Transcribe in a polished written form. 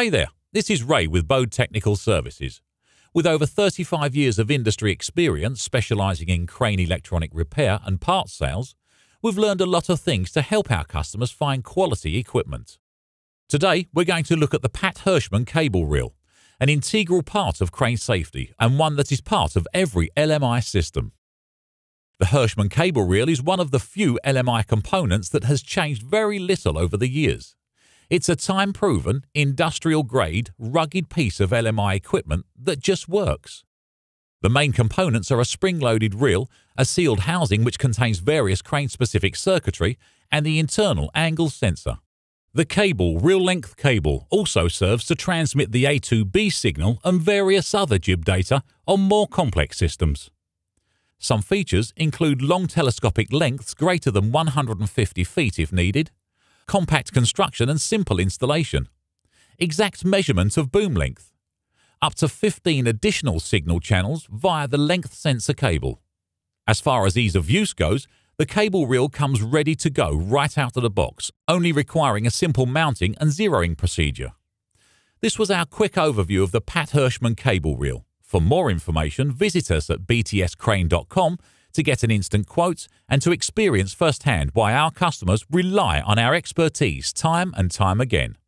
Hey there, this is Ray with Bode Technical Services. With over 35 years of industry experience specialising in crane electronic repair and parts sales, we've learned a lot of things to help our customers find quality equipment. Today, we're going to look at the PAT Hirschmann Cable Reel, an integral part of crane safety and one that is part of every LMI system. The Hirschmann Cable Reel is one of the few LMI components that has changed very little over the years. It's a time-proven, industrial-grade, rugged piece of LMI equipment that just works. The main components are a spring-loaded reel, a sealed housing which contains various crane-specific circuitry, and the internal angle sensor. The cable, reel-length cable, also serves to transmit the A2B signal and various other jib data on more complex systems. Some features include long telescopic lengths greater than 150 feet if needed, compact construction and simple installation, exact measurement of boom length, up to 15 additional signal channels via the length sensor cable. As far as ease of use goes, the cable reel comes ready to go right out of the box, only requiring a simple mounting and zeroing procedure. This was our quick overview of the PAT Hirschmann Cable Reel. For more information, visit us at btscrane.com to get an instant quote and to experience firsthand why our customers rely on our expertise time and time again.